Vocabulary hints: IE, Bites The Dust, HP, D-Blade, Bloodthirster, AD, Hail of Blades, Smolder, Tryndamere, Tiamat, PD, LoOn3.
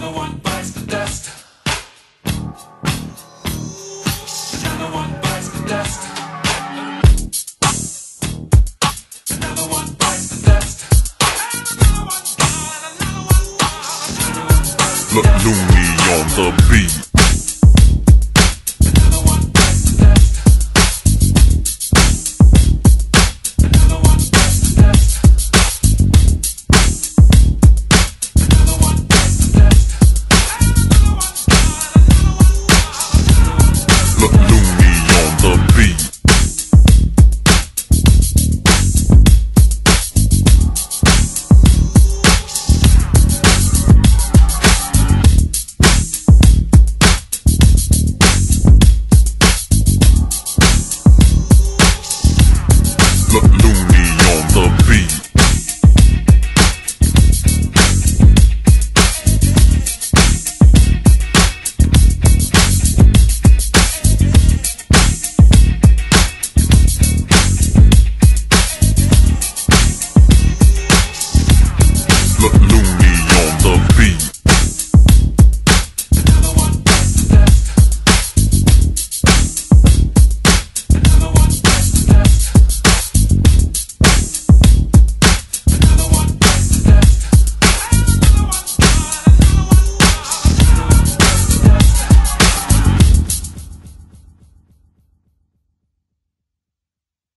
the one bites the dust. Another one bites the dust. Another one bites the dust. Another one bites the dust. LoOn3 on the beat.